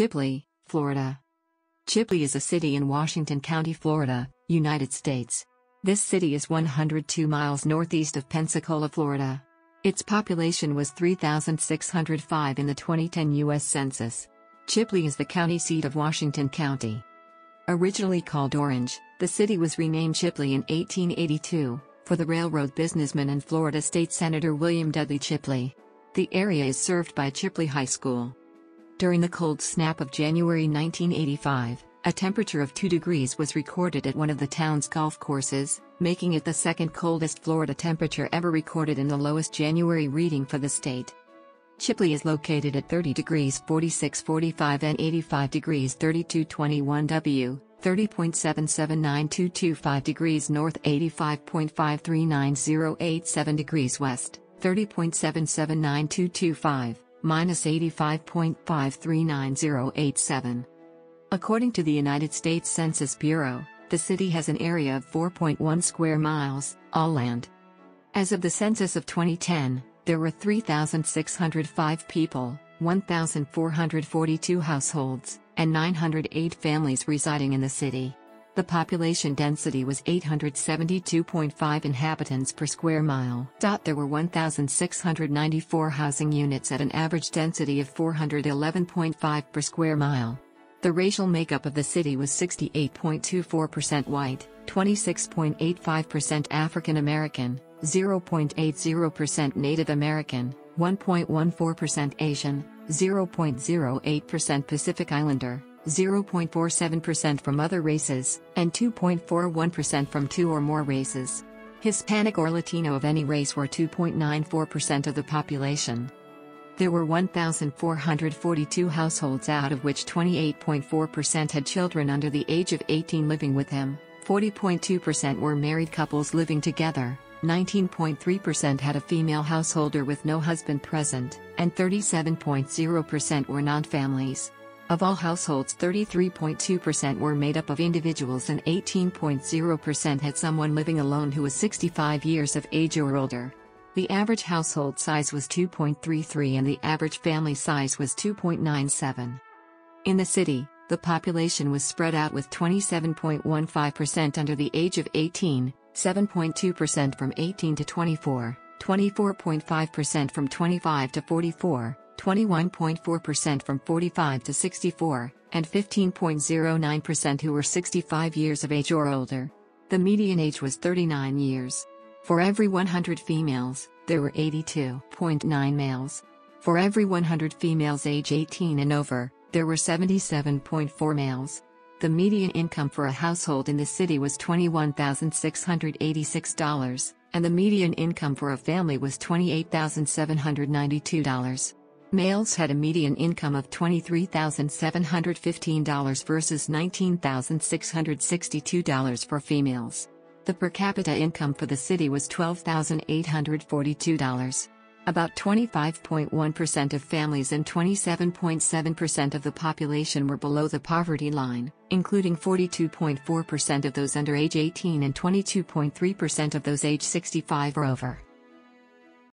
Chipley, Florida. Chipley is a city in Washington County, Florida, United States. This city is 102 miles northeast of Pensacola, Florida. Its population was 3,605 in the 2010 U.S. Census. Chipley is the county seat of Washington County. Originally called Orange, the city was renamed Chipley in 1882, for the railroad businessman and Florida State Senator William Dudley Chipley. The area is served by Chipley High School. During the cold snap of January 1985, a temperature of 2 degrees was recorded at one of the town's golf courses, making it the second coldest Florida temperature ever recorded and the lowest January reading for the state. Chipley is located at 30 degrees 4645 and 85 degrees 3221 W, 30.779225 degrees north 85.539087 degrees west, 30.779225, minus 85.539087. According to the United States Census Bureau, the city has an area of 4.1 square miles, all land. As of the census of 2010, there were 3,605 people, 1,442 households, and 908 families residing in the city. The population density was 872.5 inhabitants per square mile. There were 1,694 housing units at an average density of 411.5 per square mile. The racial makeup of the city was 68.24% white, 26.85% African American, 0.80% Native American, 1.14% Asian, 0.08% Pacific Islander, 0.47% from other races, and 2.41% from two or more races. Hispanic or Latino of any race were 2.94% of the population. There were 1,442 households, out of which 28.4% had children under the age of 18 living with them, 40.2% were married couples living together, 19.3% had a female householder with no husband present, and 37.0% were non-families. Of all households, 33.2% were made up of individuals and 18.0% had someone living alone who was 65 years of age or older. The average household size was 2.33 and the average family size was 2.97. In the city, the population was spread out with 27.15% under the age of 18, 7.2% from 18 to 24, 24.5% from 25 to 44, 21.4% from 45 to 64, and 15.09% who were 65 years of age or older. The median age was 39 years. For every 100 females, there were 82.9 males. For every 100 females age 18 and over, there were 77.4 males. The median income for a household in the city was $21,686, and the median income for a family was $28,792. Males had a median income of $23,715 versus $19,662 for females. The per capita income for the city was $12,842. About 25.1% of families and 27.7% of the population were below the poverty line, including 42.4% of those under age 18 and 22.3% of those age 65 or over.